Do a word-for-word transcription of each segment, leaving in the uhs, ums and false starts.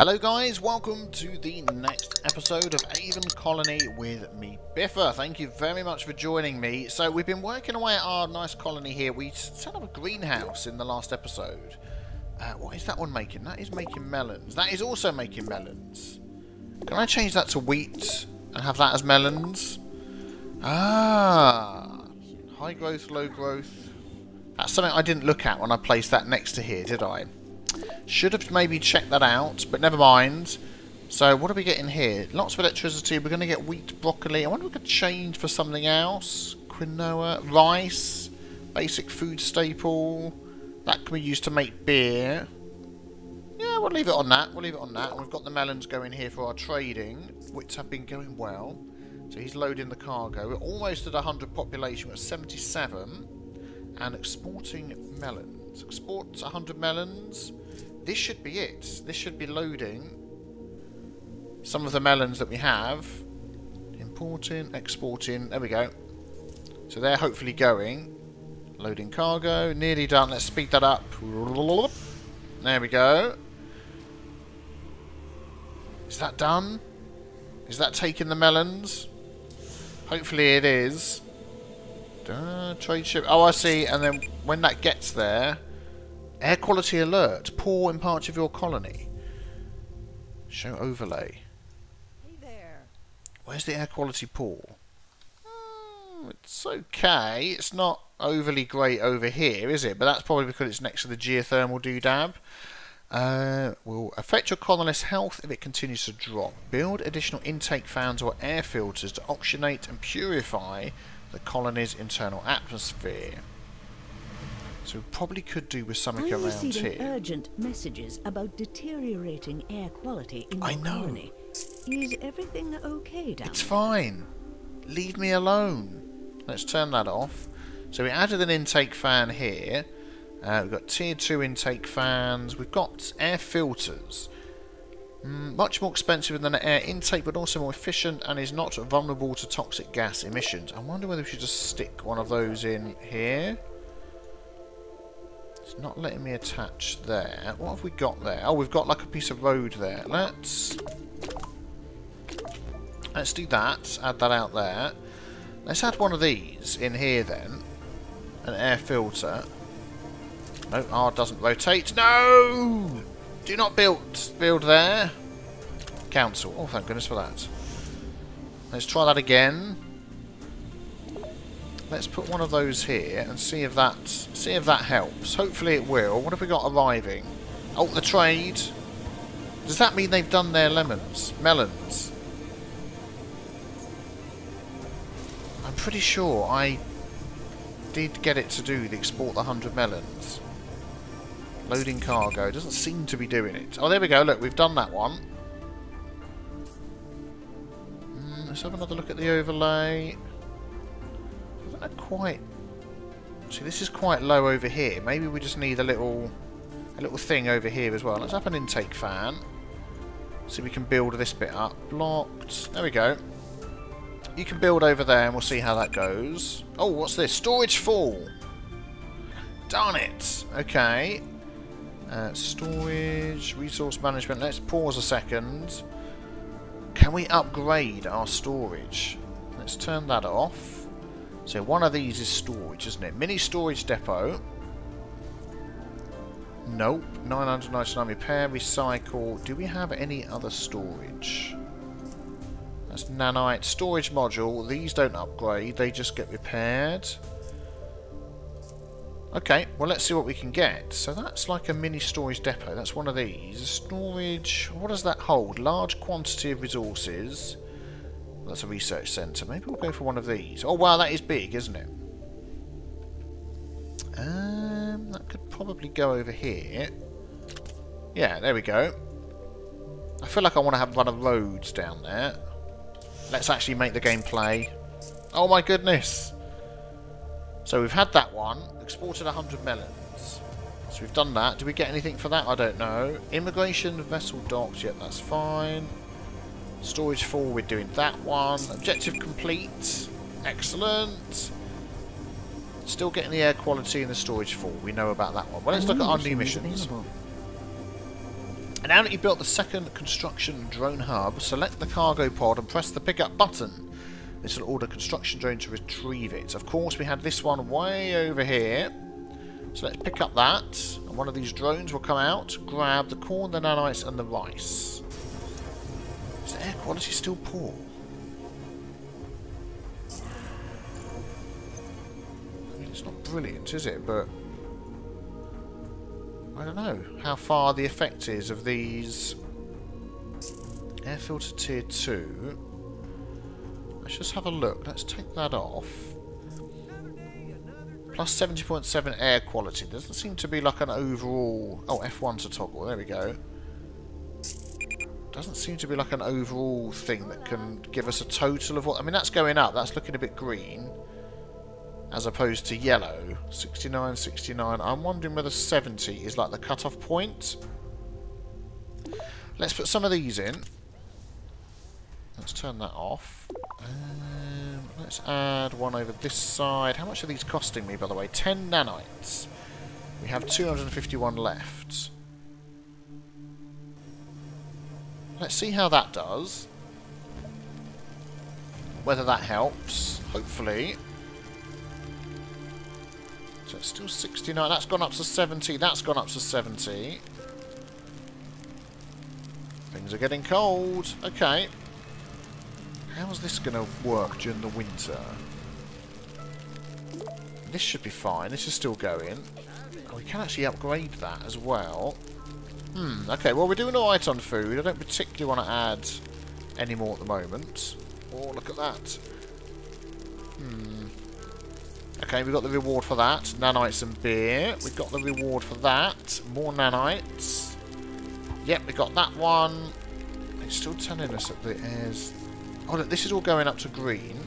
Hello guys, welcome to the next episode of Aven Colony with me, Biffa. Thank you very much for joining me. So we've been working away at our nice colony here. We set up a greenhouse in the last episode. Uh, what is that one making? That is making melons. That is also making melons. Can I change that to wheat and have that as melons? Ah, high growth, low growth. That's something I didn't look at when I placed that next to here, did I? Should have maybe checked that out, but never mind. So what are we getting here? Lots of electricity. We're going to get wheat, broccoli. I wonder if we could change for something else. Quinoa, rice, basic food staple. That can be used to make beer. Yeah, we'll leave it on that. We'll leave it on that. And we've got the melons going here for our trading, which have been going well. So he's loading the cargo. We're almost at one hundred population. We're at seventy-seven. And exporting melons. Export one hundred melons. This should be it. This should be loading some of the melons that we have. Importing, exporting. There we go. So they're hopefully going. Loading cargo. Nearly done. Let's speed that up. There we go. Is that done? Is that taking the melons? Hopefully it is. Uh, trade ship. Oh, I see. And then when that gets there... Air quality alert. Poor in parts of your colony. Show overlay. Hey there. Where's the air quality poor? Mm, it's okay. It's not overly great over here, is it? But that's probably because it's next to the geothermal doodab. Uh, will affect your colonists' health if it continues to drop. Build additional intake fans or air filters to oxygenate and purify the colony's internal atmosphere. So we probably could do with something around here. Urgent messages about deteriorating air quality in the colony. Is everything okay down there? It's fine. Leave me alone. Let's turn that off. So we added an intake fan here. Uh, we've got tier two intake fans. We've got air filters. Mm, much more expensive than an air intake, but also more efficient and is not vulnerable to toxic gas emissions. I wonder whether we should just stick one of those in here. It's not letting me attach there. What have we got there? Oh, we've got like a piece of road there. Let's let's do that. Add that out there. Let's add one of these in here then. An air filter. No, R doesn't rotate. No! Do not build. Build there. Council. Oh, thank goodness for that. Let's try that again. Let's put one of those here and see if that see if that helps. Hopefully it will. What have we got arriving? Oh, the trade. Does that mean they've done their lemons, melons? I'm pretty sure I did get it to do the export the hundred melons. Loading cargo. It doesn't seem to be doing it. Oh, there we go. Look, we've done that one. Mm, let's have another look at the overlay. Quite. See, this is quite low over here. Maybe we just need a little, a little thing over here as well. Let's have an intake fan. See, we can build this bit up. Blocked. There we go. You can build over there, and we'll see how that goes. Oh, what's this? Storage full. Darn it. Okay. Uh, storage, resource management. Let's pause a second. Can we upgrade our storage? Let's turn that off. So one of these is storage, isn't it? Mini storage depot. Nope. nine hundred ninety-nine repair, recycle. Do we have any other storage? That's nanite. Storage module. These don't upgrade. They just get repaired. Okay. Well, let's see what we can get. So that's like a mini storage depot. That's one of these. Storage. What does that hold? Large quantity of resources. That's a research centre. Maybe we'll go for one of these. Oh, wow, that is big, isn't it? Um, that could probably go over here. Yeah, there we go. I feel like I want to have one of roads down there. Let's actually make the game play. Oh, my goodness. So we've had that one. Exported one hundred melons. So we've done that. Did we get anything for that? I don't know. Immigration, vessel docks. Yep, that's fine. Storage full, we're doing that one. Objective complete. Excellent. Still getting the air quality and the storage full. We know about that one. Well, let's look at our new missions. And now that you've built the second construction drone hub, select the cargo pod and press the pickup button. This will order construction drone to retrieve it. Of course, we had this one way over here. So let's pick up that. And one of these drones will come out, grab the corn, the nanites, and the rice. Is the air quality still poor? I mean, it's not brilliant, is it? But I don't know how far the effect is of these. Air filter tier two. Let's just have a look. Let's take that off. Plus seventy point seven air quality. Doesn't seem to be like an overall... Oh, F one to toggle. There we go. Doesn't seem to be like an overall thing that can give us a total of what... I mean, that's going up. That's looking a bit green. As opposed to yellow. sixty-nine, sixty-nine. I'm wondering whether seventy is like the cut-off point. Let's put some of these in. Let's turn that off. Um, let's add one over this side. How much are these costing me, by the way? ten nanites. We have two hundred fifty-one left. Let's see how that does. Whether that helps. Hopefully. So it's still sixty-nine. That's gone up to seventy. That's gone up to seventy. Things are getting cold. Okay. How's this going to work during the winter? This should be fine. This is still going. Oh, we can actually upgrade that as well. Hmm. Okay, well, we're doing alright on food. I don't particularly want to add any more at the moment. Oh, look at that. Hmm. Okay, we got the reward for that. Nanites and beer. We got the reward for that. More nanites. Yep, we got that one. It's still telling us that it is... Oh, look, this is all going up to green.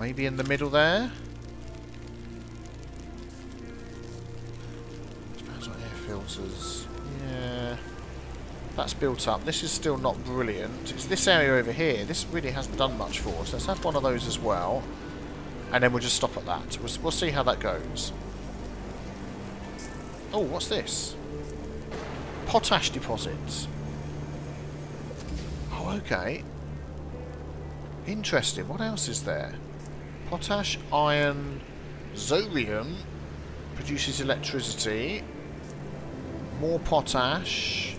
Maybe in the middle there. Expands on air filters. Yeah. That's built up. This is still not brilliant. It's this area over here. This really hasn't done much for us. Let's have one of those as well. And then we'll just stop at that. We'll, we'll see how that goes. Oh, what's this? Potash deposits. Oh, okay. Interesting. What else is there? Potash, iron, Zorium produces electricity. More potash.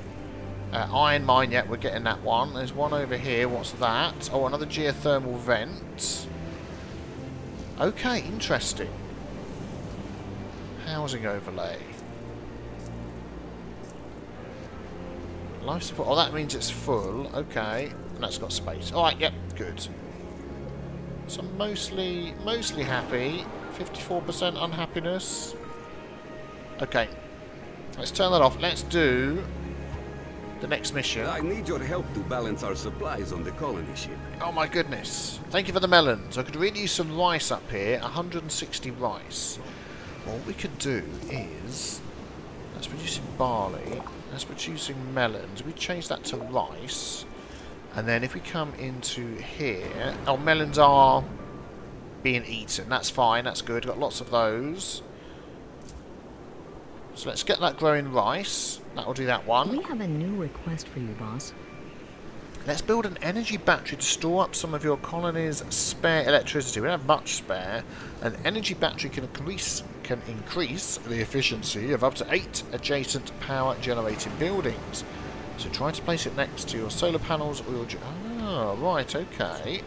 Uh, iron mine, yet we're getting that one. There's one over here. What's that? Oh, another geothermal vent. Okay, interesting. Housing overlay. Life support. Oh, that means it's full. Okay, and that's got space. All right, yep, good. So mostly, mostly happy. fifty-four percent unhappiness. Okay, let's turn that off. Let's do. The next mission. I need your help to balance our supplies on the colony ship. Oh my goodness. Thank you for the melons. I could really use some rice up here. one hundred sixty rice. Well, what we could do is... That's producing barley. That's producing melons. We change that to rice. And then if we come into here... Oh, melons are being eaten. That's fine. That's good. Got lots of those. So let's get that growing rice. That will do that one. We have a new request for you, boss. Let's build an energy battery to store up some of your colony's spare electricity. We don't have much spare. An energy battery can increase can increase the efficiency of up to eight adjacent power-generating buildings. So try to place it next to your solar panels or your... Ah, right, okay.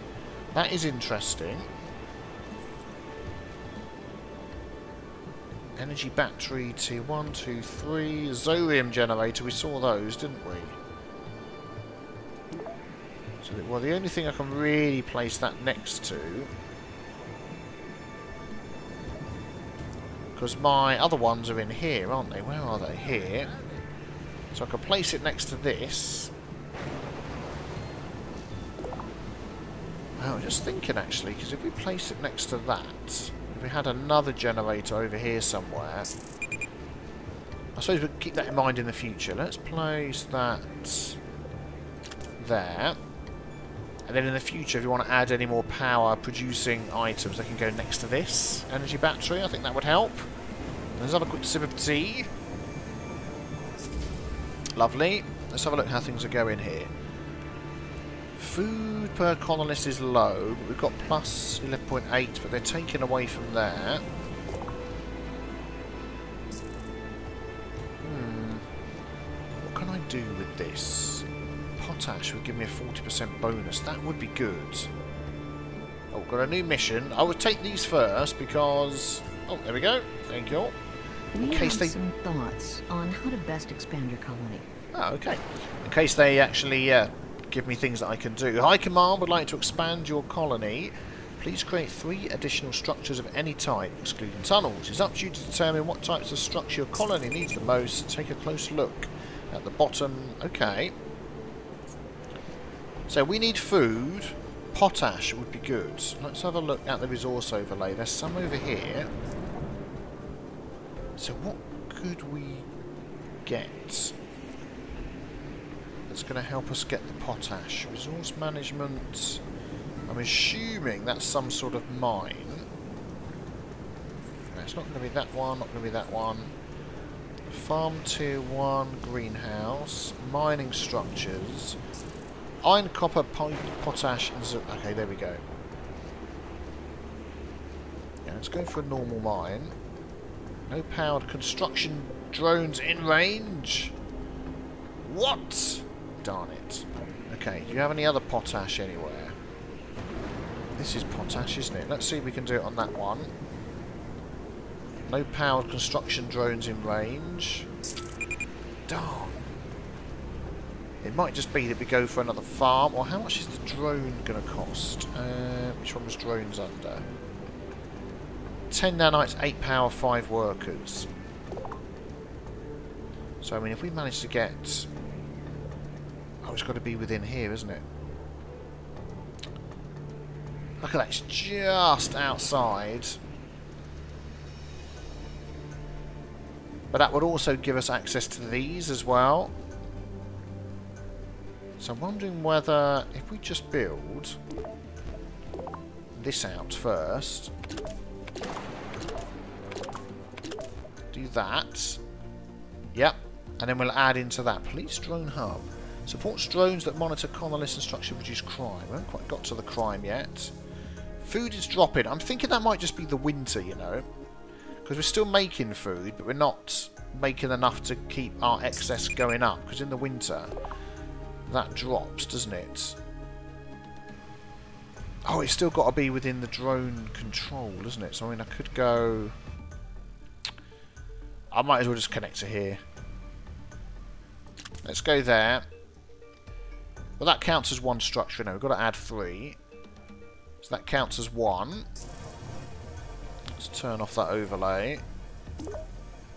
That is interesting. Energy battery to one, two, three. Zorium generator. We saw those, didn't we? So, well, the only thing I can really place that next to, because my other ones are in here, aren't they? Where are they? Here. So I can place it next to this. I was just thinking actually, because if we place it next to that. We had another generator over here somewhere. I suppose we'll keep that in mind in the future. Let's place that there. And then in the future, if you want to add any more power-producing items, they can go next to this energy battery. I think that would help. Let's have a quick sip of tea. Lovely. Let's have a look how things are going here. Food per colonist is low, but we've got plus eleven point eight, but they're taken away from there. Hmm. What can I do with this? Potash would give me a forty percent bonus. That would be good. Oh, got a new mission. I would take these first because... Oh, there we go. Thank you all. In case they... some thoughts on how to best expand your colony. Oh, okay. In case they actually... Uh, give me things that I can do. High Command would like to expand your colony. Please create three additional structures of any type, excluding tunnels. It's up to you to determine what types of structure your colony needs the most. Take a close look at the bottom. Okay. So we need food. Potash would be good. Let's have a look at the resource overlay. There's some over here. So what could we get? That's going to help us get the potash. Resource management. I'm assuming that's some sort of mine. No, it's not going to be that one, not going to be that one. Farm tier one, greenhouse, mining structures, iron, copper, potash, and zo- okay, there we go. Yeah, let's go for a normal mine. No powered construction drones in range. What? Darn it. Okay, do you have any other potash anywhere? This is potash, isn't it? Let's see if we can do it on that one. No powered construction drones in range. Darn. It might just be that we go for another farm. Or how much is the drone going to cost? Uh, which one was drones under? ten nanites, eight power, five workers. So, I mean, if we manage to get... Oh, it's got to be within here, isn't it? Look at that, it's just outside. But that would also give us access to these as well. So I'm wondering whether, if we just build this out first, do that, yep, and then we'll add into that. Police drone hub. Supports drones that monitor colonists and structure produce crime. We haven't quite got to the crime yet. Food is dropping. I'm thinking that might just be the winter, you know. Because we're still making food, but we're not making enough to keep our excess going up. Because in the winter, that drops, doesn't it? Oh, it's still got to be within the drone control, isn't it? So, I mean, I could go... I might as well just connect to here. Let's go there. Well, that counts as one structure now. We've got to add three. So that counts as one. Let's turn off that overlay.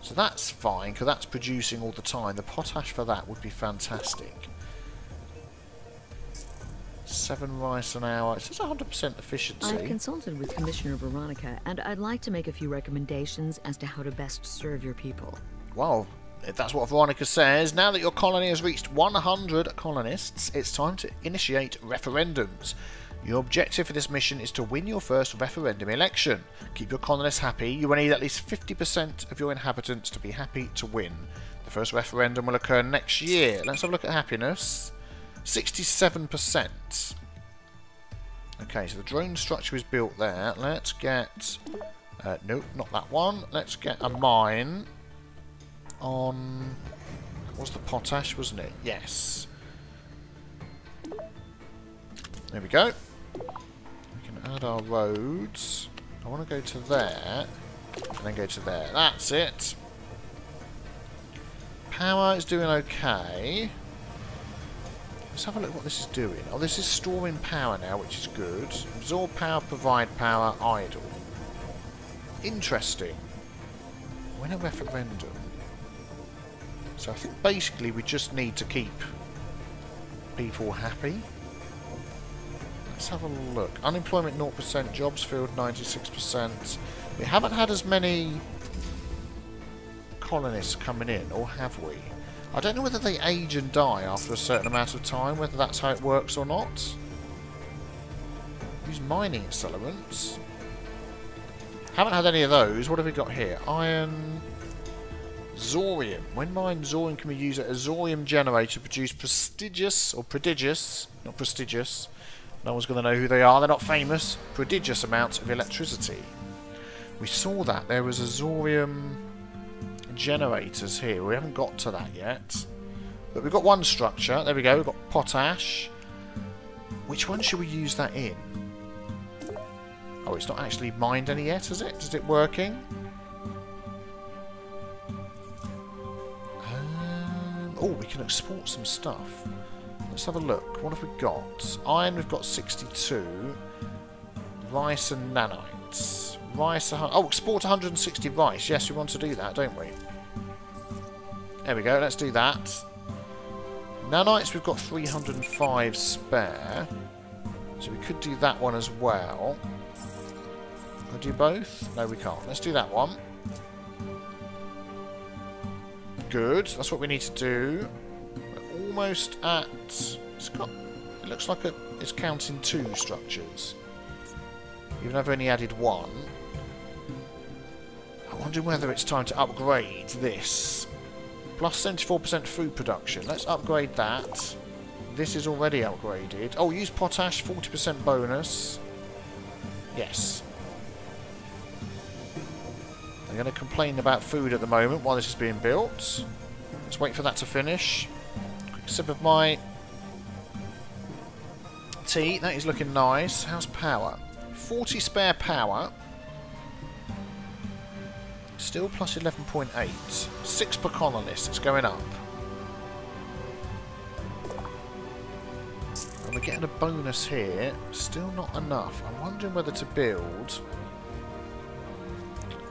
So that's fine, because that's producing all the time. The potash for that would be fantastic. Seven rice an hour. It says one hundred percent efficiency. I've consulted with Commissioner Veronica, and I'd like to make a few recommendations as to how to best serve your people. Wow. If that's what Veronica says, now that your colony has reached one hundred colonists, it's time to initiate referendums. Your objective for this mission is to win your first referendum election. Keep your colonists happy. You will need at least fifty percent of your inhabitants to be happy to win. The first referendum will occur next year. Let's have a look at happiness. sixty-seven percent. Okay, so the drone structure is built there. Let's get... Uh, nope, not that one. Let's get a mine... on... was the potash, wasn't it? Yes. There we go. We can add our roads. I want to go to there, and then go to there. That's it. Power is doing okay. Let's have a look at what this is doing. Oh, this is storing power now, which is good. Absorb power, provide power, idle. Interesting. Win a referendum. So I think basically we just need to keep people happy. Let's have a look. Unemployment zero percent, jobs filled ninety-six percent. We haven't had as many colonists coming in, or have we? I don't know whether they age and die after a certain amount of time, whether that's how it works or not. Use mining accelerants. Haven't had any of those. What have we got here? Iron... Zorium. When mined, Zorium can be used at a Zorium generator to produce prestigious, or prodigious, not prestigious, no one's going to know who they are, they're not famous, prodigious amounts of electricity. We saw that, there was a Zorium generators here, we haven't got to that yet. But we've got one structure, there we go, we've got potash. Which one should we use that in? Oh, it's not actually mined any yet, is it? Is it working? Um, oh, we can export some stuff. Let's have a look. What have we got? Iron, we've got sixty-two. Rice and nanites. Rice, oh, export one hundred sixty rice. Yes, we want to do that, don't we? There we go, let's do that. Nanites, we've got three hundred five spare. So we could do that one as well. Could do both? No, we can't. Let's do that one. Good. That's what we need to do. We're almost at... It's got... It looks like a, it's counting two structures. Even though I've only added one. I wonder whether it's time to upgrade this. Plus seventy-four percent food production. Let's upgrade that. This is already upgraded. Oh, use potash, forty percent bonus. Yes. I'm going to complain about food at the moment while this is being built. Let's wait for that to finish. Quick sip of my tea. That is looking nice. How's power? forty spare power. Still plus eleven point eight. six per colonist. It's going up. And we're getting a bonus here. Still not enough. I'm wondering whether to build...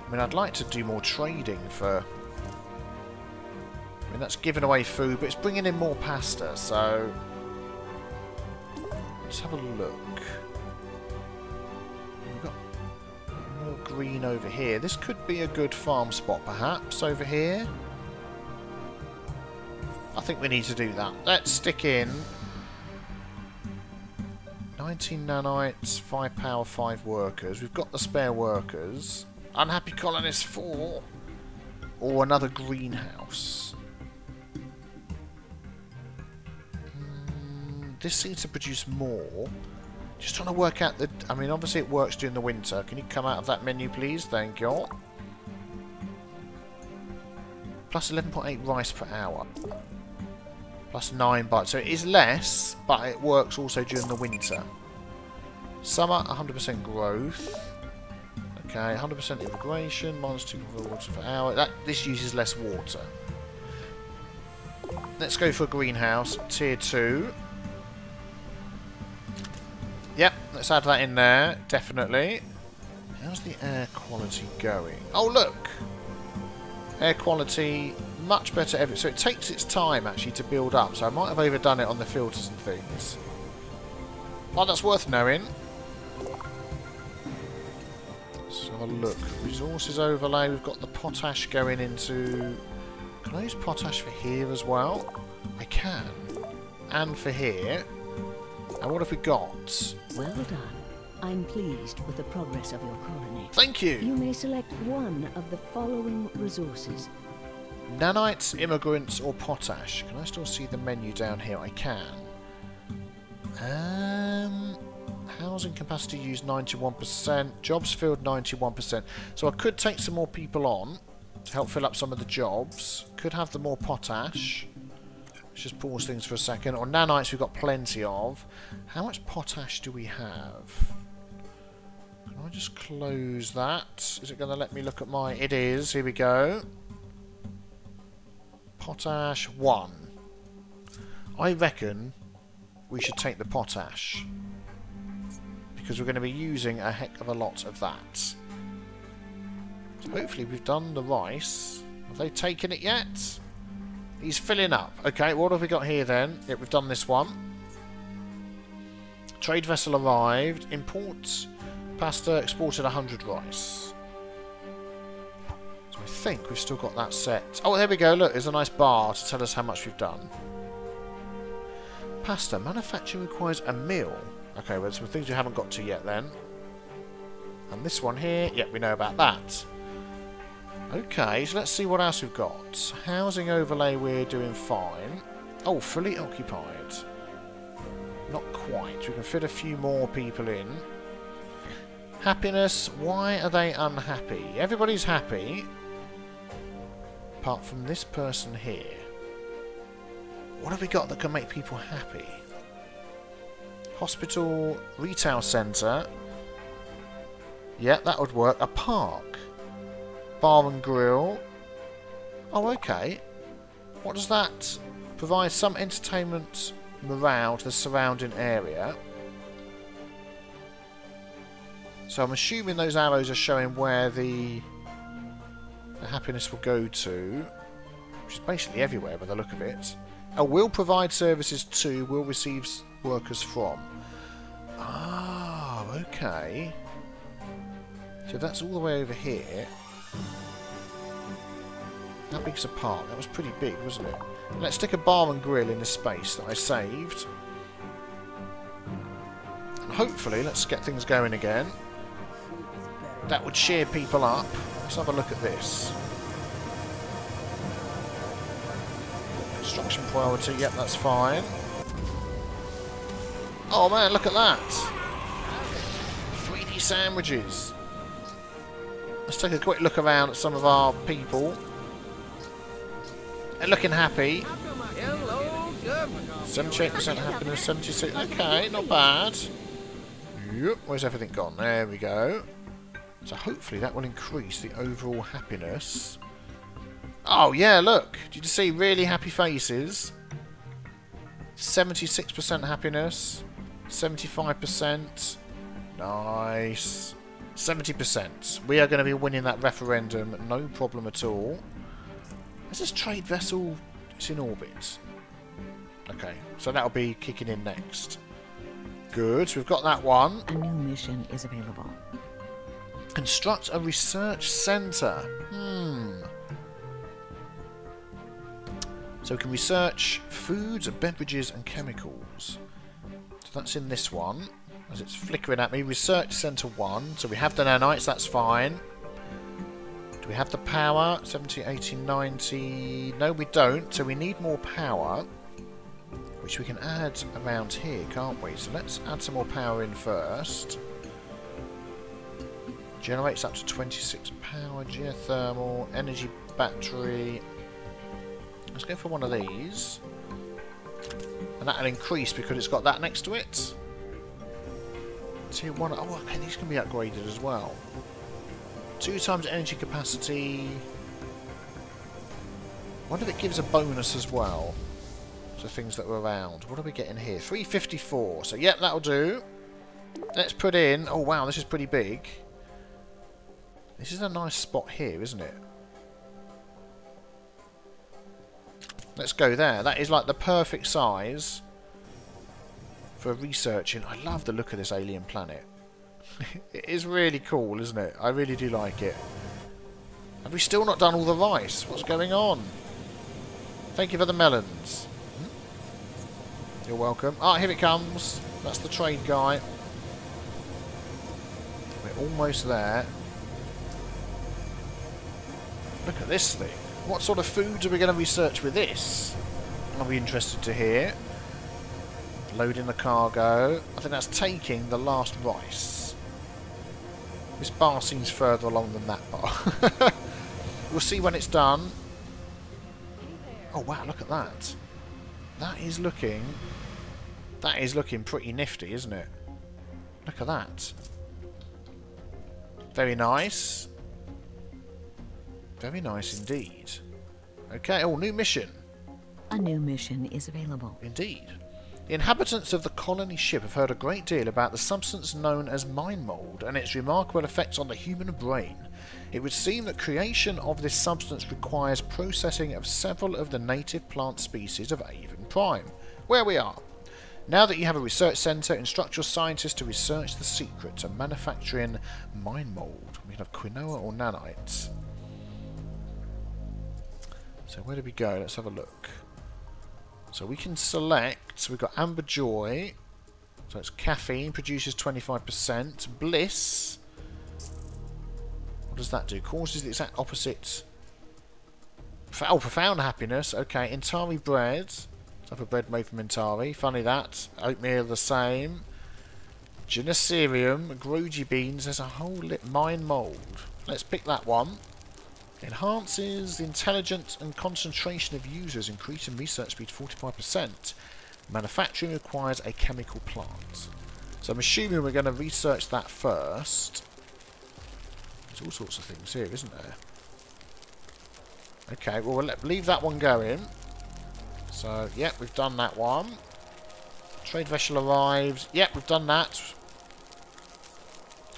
I mean, I'd like to do more trading for... I mean, that's giving away food, but it's bringing in more pasta, so... Let's have a look. We've got more green over here. This could be a good farm spot, perhaps, over here. I think we need to do that. Let's stick in... nineteen nanites, five power, five workers. We've got the spare workers. Unhappy colonists four, or another greenhouse. Mm, this seems to produce more. Just trying to work out the... I mean, obviously it works during the winter. Can you come out of that menu, please? Thank you. Plus eleven point eight rice per hour. Plus nine bites. So it is less, but it works also during the winter. Summer, one hundred percent growth. Okay, one hundred percent irrigation, minus two water per hour. That, this uses less water. Let's go for a greenhouse, tier two. Yep, let's add that in there, definitely. How's the air quality going? Oh, look! Air quality, much better every... So it takes its time, actually, to build up. So I might have overdone it on the filters and things. Well, that's worth knowing. Let's have a look. Resources overlay. We've got the potash going into... Can I use potash for here as well? I can. And for here. And what have we got? Well done. I'm pleased with the progress of your colony. Thank you! You may select one of the following resources. Nanites, immigrants or potash. Can I still see the menu down here? I can. Um... Housing capacity used ninety-one percent, jobs filled ninety-one percent. So I could take some more people on to help fill up some of the jobs. Could have the more potash. Let's just pause things for a second. Or nanites we've got plenty of. How much potash do we have? Can I just close that? Is it going to let me look at my... It is. Here we go. Potash one. I reckon we should take the potash. Because we're going to be using a heck of a lot of that. So hopefully we've done the rice. Have they taken it yet? He's filling up. Okay, what have we got here then? Yep, we've done this one. Trade vessel arrived. Import pasta exported one hundred rice. So I think we've still got that set. Oh, there we go. Look, there's a nice bar to tell us how much we've done. Pasta manufacture requires a meal. Okay, well, there's some things we haven't got to yet, then. And this one here, yep, we know about that. Okay, so let's see what else we've got. Housing overlay, we're doing fine. Oh, fully occupied. Not quite. We can fit a few more people in. Happiness, why are they unhappy? Everybody's happy. Apart from this person here. What have we got that can make people happy? Hospital, retail centre. Yeah, that would work. A park. Bar and grill. Oh, okay. What does that provide? Some entertainment morale to the surrounding area. So I'm assuming those arrows are showing where the, the happiness will go to, which is basically everywhere by the look of it. Oh, will provide services to, will receive workers from. Ah, okay. So that's all the way over here. How big's a park? That was pretty big, wasn't it? Let's stick a bar and grill in the space that I saved. And hopefully, let's get things going again. That would cheer people up. Let's have a look at this. Construction priority, yep, that's fine. Oh man, look at that! three D sandwiches! Let's take a quick look around at some of our people. They're looking happy. seventy-eight percent happiness, seventy-six. Okay, not bad. Yep, where's everything gone? There we go. So hopefully that will increase the overall happiness. Oh yeah, look! Did you see really happy faces? seventy-six percent happiness. seventy-five percent. Nice. seventy percent. We are going to be winning that referendum, no problem at all. Is this trade vessel? It's in orbit. Okay, so that'll be kicking in next. Good, we've got that one. A new mission is available. Construct a research centre. Hmm. So we can research foods, beverages and chemicals. So that's in this one. As it's flickering at me. Research Centre one. So we have the nanites, that's fine. Do we have the power? seventy, eighty, ninety... No, we don't. So we need more power. Which we can add around here, can't we? So let's add some more power in first. Generates up to twenty-six power. Geothermal, energy battery. Let's go for one of these. And that'll increase because it's got that next to it. Tier one. Oh, okay, these can be upgraded as well. Two times energy capacity. I wonder if it gives a bonus as well. So things that were around. What are we getting here? three fifty-four. So, yep, that'll do. Let's put in... Oh, wow, this is pretty big. This is a nice spot here, isn't it? Let's go there. That is like the perfect size for researching. I love the look of this alien planet. It is really cool, isn't it? I really do like it. Have we still not done all the rice? What's going on? Thank you for the melons. Hmm? You're welcome. Ah, here it comes. That's the trade guy. We're almost there. Look at this thing. What sort of foods are we going to research with this? I'll be interested to hear. Loading the cargo. I think that's taking the last rice. This bar seems further along than that bar. We'll see when it's done. Oh wow, look at that. That is looking... That is looking pretty nifty, isn't it? Look at that. Very nice. Very nice indeed. Okay, oh, new mission. A new mission is available. Indeed. The inhabitants of the colony ship have heard a great deal about the substance known as mind mold and its remarkable effects on the human brain. It would seem that creation of this substance requires processing of several of the native plant species of Aven Prime, where we are. Now that you have a research centre, instruct your scientists to research the secret to manufacturing mind mold. We can have quinoa or nanites. So where do we go? Let's have a look. So we can select, so we've got Amber Joy, so it's caffeine, produces twenty-five percent, Bliss, What does that do? Causes the exact opposite. Oh, profound happiness. Okay, Intari bread. Type of bread made from Intari. Funny that. Oatmeal the same. Geneserium, Grogi beans. There's a whole lit mind mold. Let's pick that one. Enhances the intelligence and concentration of users, increasing research speed forty-five percent. Manufacturing requires a chemical plant. So I'm assuming we're going to research that first. There's all sorts of things here, isn't there? Okay, well, we'll leave that one going. So, yep, we've done that one. Trade vessel arrives. Yep, we've done that.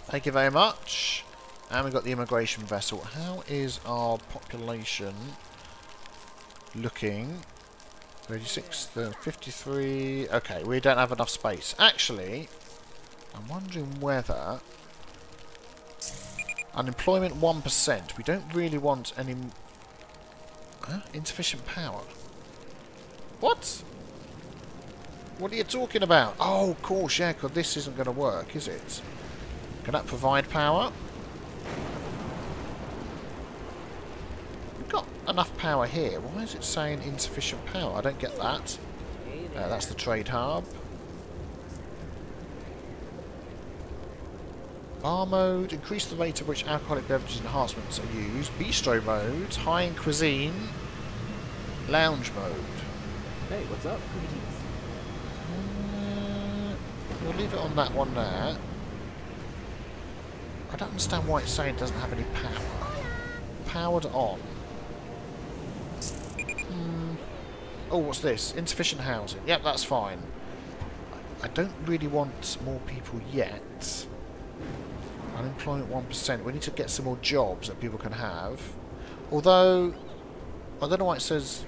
Thank you very much. And we've got the immigration vessel. How is our population looking? thirty-six, fifty-three. Okay, we don't have enough space. Actually, I'm wondering whether... Unemployment one percent. We don't really want any... Huh? Insufficient power. What? What are you talking about? Oh, of course, yeah, because this isn't going to work, is it? Can that provide power? We've got enough power here. Why is it saying insufficient power? I don't get that. Uh, that's the trade hub. Bar mode, increase the rate at which alcoholic beverages enhancements are used. Bistro mode, high in cuisine. Lounge mode. Hey, what's up? Uh, we'll leave it on that one there. I don't understand why it's saying it doesn't have any power. Powered on. Mm. Oh, what's this? Insufficient housing. Yep, that's fine. I don't really want more people yet. Unemployment one percent. We need to get some more jobs that people can have. Although, I don't know why it says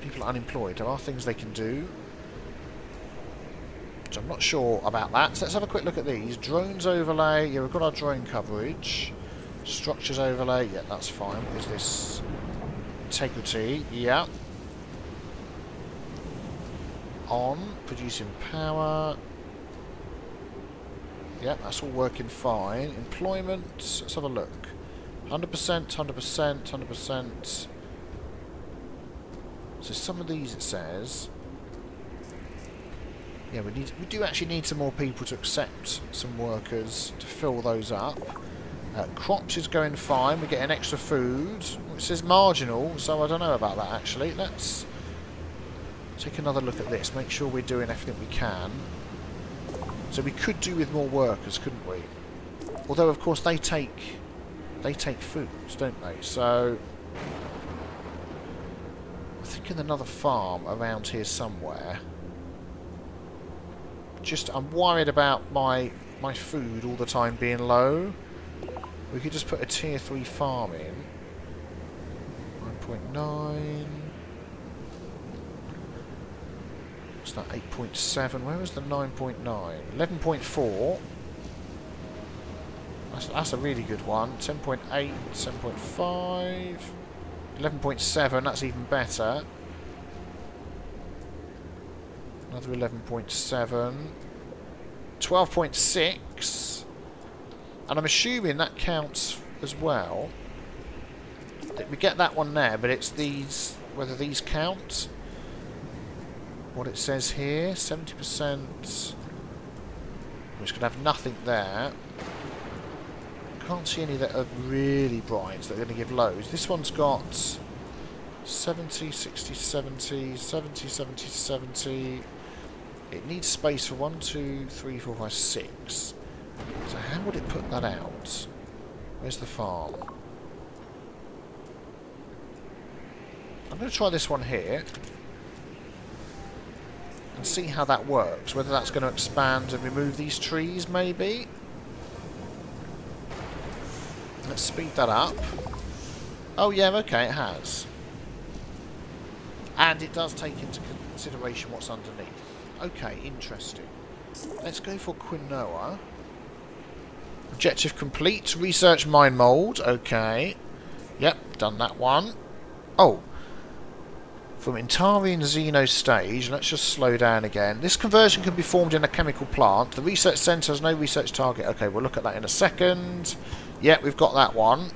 people are unemployed. There are things they can do. So I'm not sure about that. So let's have a quick look at these. Drones overlay. Yeah, we've got our drone coverage. Structures overlay. Yeah, that's fine. What is this? Integrity. Yeah. On. Producing power. Yep, that's all working fine. Employment, let's have a look. one hundred percent, one hundred percent, one hundred percent. So some of these it says... Yeah, we need, we do actually need some more people to accept some workers to fill those up. Uh, crops is going fine, we're getting extra food. It says marginal, so I don't know about that actually. Let's take another look at this, make sure we're doing everything we can. So we could do with more workers, couldn't we? Although, of course, they take they take foods, don't they? So I think in another farm around here somewhere. Just I'm worried about my my food all the time being low. We could just put a tier three farm in. nine point nine. What's that? eight point seven. Where was the nine point nine? eleven point four. That's, that's a really good one. ten point eight, ten point five. eleven point seven. That's even better. Another eleven point seven. twelve point six. And I'm assuming that counts as well. We get that one there, but it's these... Whether these count... What it says here, seventy percent. We're just going to have nothing there. Can't see any that are really bright, so they're going to give loads. This one's got seventy, sixty, seventy, seventy, seventy, seventy. It needs space for one, two, three, four, five, six. So how would it put that out? Where's the farm? I'm going to try this one here. And see how that works. Whether that's going to expand and remove these trees, maybe. Let's speed that up. Oh yeah, okay, it has. And it does take into consideration what's underneath. Okay, interesting. Let's go for quinoa. Objective complete. Research mind mold. Okay. Yep, done that one. Oh. From Intari and Xeno stage, let's just slow down again. This conversion can be formed in a chemical plant. The research centre has no research target. Okay, we'll look at that in a second. Yeah, we've got that one.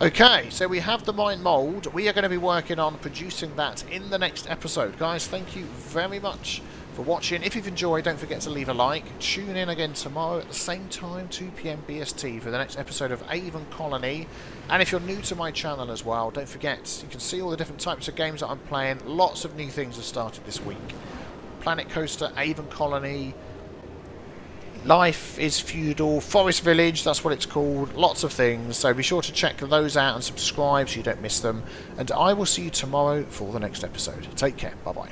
Okay, so we have the mind mold. We are going to be working on producing that in the next episode. Guys, thank you very much for watching. If you've enjoyed, don't forget to leave a like. Tune in again tomorrow at the same time, two P M B S T, for the next episode of Aven Colony. And if you're new to my channel as well, don't forget, you can see all the different types of games that I'm playing. Lots of new things have started this week. Planet Coaster, Aven Colony, Life is Feudal, Forest Village, that's what it's called. Lots of things, so be sure to check those out and subscribe so you don't miss them. And I will see you tomorrow for the next episode. Take care, bye bye.